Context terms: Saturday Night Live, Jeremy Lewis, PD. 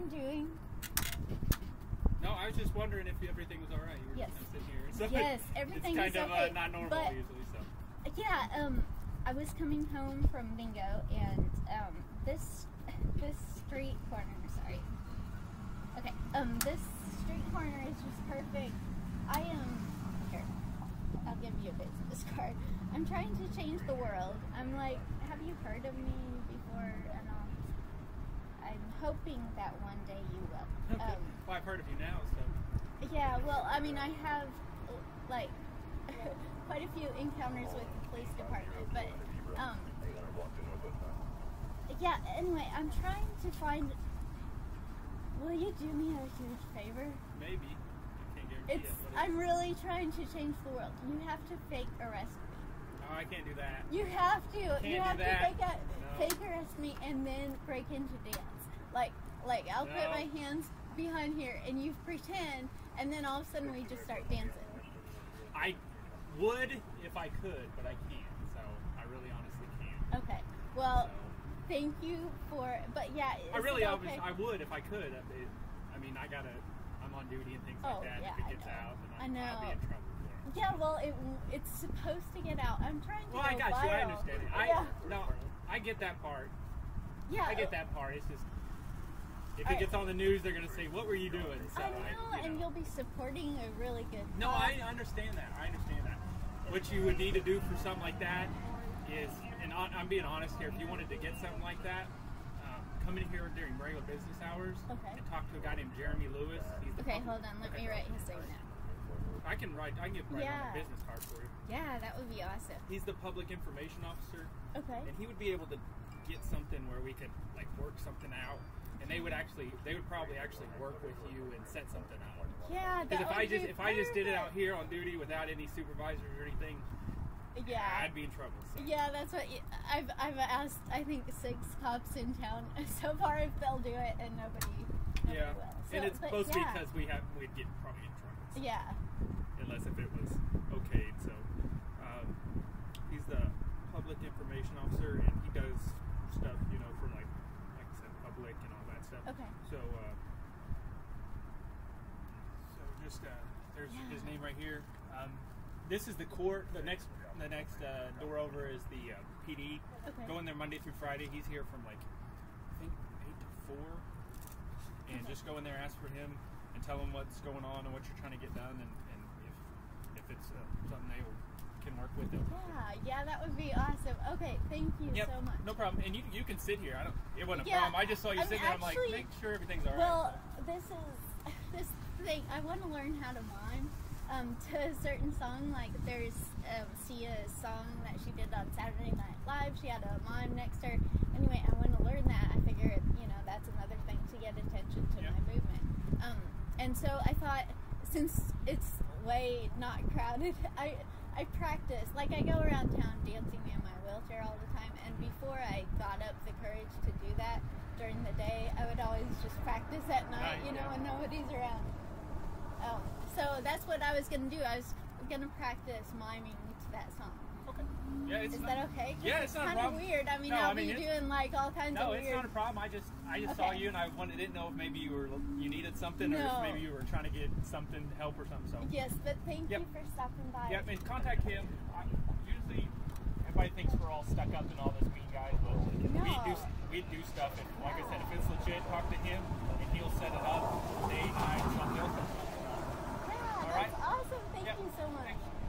I'm doing. No, I was just wondering if everything was all right. You were yes. Just kind of sitting here. So yes, everything is okay. It's kind of not normal but, usually, so. Yeah, I was coming home from bingo, and this street corner, sorry. Okay, this street corner is just perfect. I am, here, I'll give you a bit of this card. I'm trying to change the world. I'm like, have you heard of me before? And I'm hoping that one day you will. Okay. Well, I've heard of you now, so. Yeah, well, I mean, I have, like, quite a few encounters with the police department, but, yeah, anyway, I'm trying to find, will you do me a huge favor? Maybe. I can't guarantee it. I'm really trying to change the world. You have to fake arrest me. Oh, I can't do that. You have to. You have to fake arrest me and then break into dance. Like I'll put my hands behind here and you pretend and then all of a sudden we just start dancing. I would if I could, but I can't. So I really honestly can't. Okay. Well, thank you for. But yeah, I really I would if I could. I mean, I gotta. I'm on duty and things like that. Yeah, if it gets out, then I'll be in trouble. Yeah, well, it's supposed to get out. I'm trying to. Well, I got you. I understand it. No, I get that part. Yeah, I get that part. It's just if it gets on the news, they're gonna say, "What were you doing?" So I know, and you'll be supporting a really good. No, I understand that. I understand that. What you would need to do for something like that is, and I'm being honest here. If you wanted to get something like that, come in here during regular business hours and talk to a guy named Jeremy Lewis. He's the hold on. Let me write his name down. I can get on a business card for you. Yeah, that would be awesome. He's the public information officer. Okay. And he would be able to get something where we could like work something out, and they would probably actually work with you and set something out. Yeah, that would be perfect. If I just did it out here on duty without any supervisors or anything, I'd be in trouble. So. Yeah, that's what I've asked. I think 6 cops in town so far if they'll do it, and nobody will. So, and it's mostly because we'd get probably in trouble. So. Yeah. Unless if it was okayed. So he's the public information officer, and he does stuff, you know, for like I said, public and all that stuff. Okay. So there's his name right here. This is the court. The next door over is the PD. Okay. Go in there Monday through Friday. He's here from like I think 8 to 4, and just go in there, ask for him, and tell him what's going on and what you're trying to get done, and it's something they can work with. Yeah, that would be awesome. Okay, thank you so much. No problem. And you can sit here. It wasn't a problem. I just saw you sitting there. I'm like, make sure everything's all right. Well, this thing. I want to learn how to mime to a certain song. Like there's Sia's song that she did on Saturday Night Live. She had a mime next to her. Anyway, I want to learn that. I figure that's another thing to get attention to my movement. And so I thought since it's way not crowded. I practice. Like I go around town dancing in my wheelchair all the time, and before I got up the courage to do that during the day, I would always just practice at night, when nobody's around. So that's what I was going to do. I was going to practice miming to that song. Okay. Yeah, Is that okay? Yeah, it's not kind of weird. I mean, I'll be doing like all kinds of weird. No, it's not a problem. I just saw you and didn't know if maybe you needed something or if maybe you were trying to get help or something. So. Yes, but thank you for stopping by. Yeah, and contact him. Usually, everybody thinks we're all stuck up in all this mean guys, but we do stuff. And like I said, if it's legit, talk to him and he'll set it up. Day, night, something else. Yeah, all right. Awesome. Thank you so much.